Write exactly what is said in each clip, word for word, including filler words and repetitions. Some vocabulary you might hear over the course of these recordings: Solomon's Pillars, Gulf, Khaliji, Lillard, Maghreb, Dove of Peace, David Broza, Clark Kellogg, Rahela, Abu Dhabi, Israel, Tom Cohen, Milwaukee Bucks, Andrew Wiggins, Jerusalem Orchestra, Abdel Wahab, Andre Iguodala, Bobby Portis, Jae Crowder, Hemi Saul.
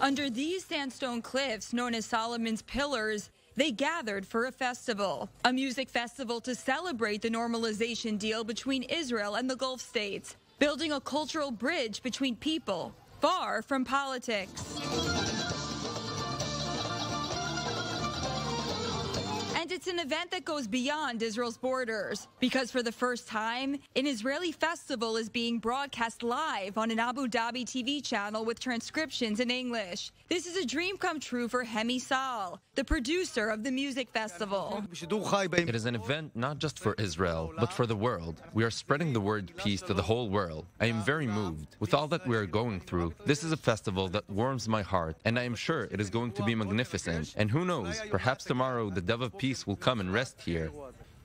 Under these sandstone cliffs, known as Solomon's Pillars, they gathered for a festival, a music festival to celebrate the normalization deal between Israel and the Gulf states, building a cultural bridge between people, far from politics. And it's an event that goes beyond Israel's borders, because for the first time, an Israeli festival is being broadcast live on an Abu Dhabi T V channel with transcriptions in English. This is a dream come true for Hemi Saul, the producer of the music festival. It is an event not just for Israel, but for the world. We are spreading the word peace to the whole world. I am very moved. With all that we are going through, this is a festival that warms my heart, and I am sure it is going to be magnificent. And who knows, perhaps tomorrow the Dove of Peace will come and rest here.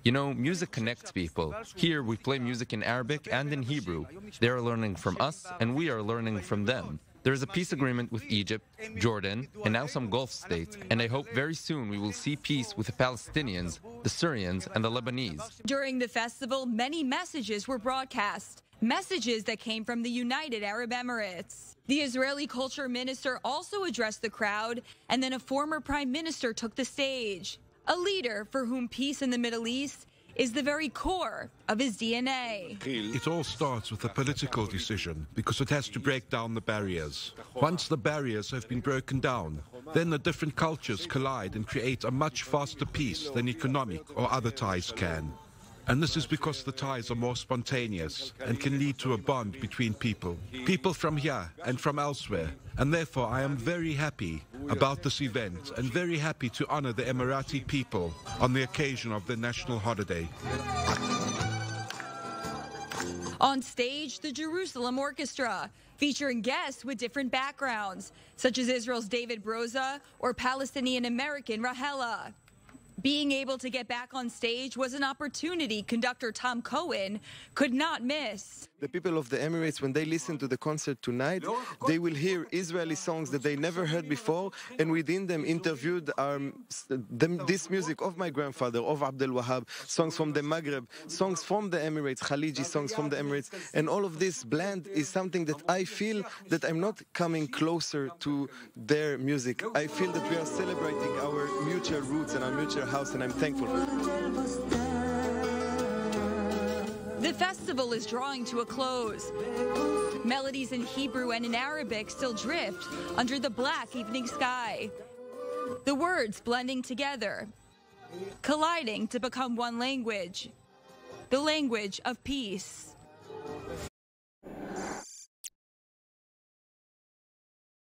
You know, music connects people. Here we play music in Arabic and in Hebrew. They are learning from us, and we are learning from them. There is a peace agreement with Egypt, Jordan, and now some Gulf states, and I hope very soon we will see peace with the Palestinians, the Syrians, and the Lebanese. During the festival, many messages were broadcast, messages that came from the United Arab Emirates. The Israeli culture minister also addressed the crowd, and then a former prime minister took the stage. A leader for whom peace in the Middle East is the very core of his D N A. It all starts with a political decision, because it has to break down the barriers. Once the barriers have been broken down, then the different cultures collide and create a much faster peace than economic or other ties can. And this is because the ties are more spontaneous and can lead to a bond between people. People from here and from elsewhere. And therefore, I am very happy about this event and very happy to honor the Emirati people on the occasion of their national holiday. On stage, the Jerusalem Orchestra, featuring guests with different backgrounds, such as Israel's David Broza or Palestinian-American Rahela. Being able to get back on stage was an opportunity conductor Tom Cohen could not miss. The people of the Emirates, when they listen to the concert tonight, they will hear Israeli songs that they never heard before, and within them interviewed our, the, this music of my grandfather, of Abdel Wahab, songs from the Maghreb, songs from the Emirates, Khaliji songs from the Emirates, and all of this blend is something that I feel that I'm not coming closer to their music. I feel that we are celebrating our mutual roots and our mutual house, and I'm thankful. The festival is drawing to a close. Melodies in Hebrew and in Arabic still drift under the black evening sky. The words blending together, colliding to become one language, the language of peace.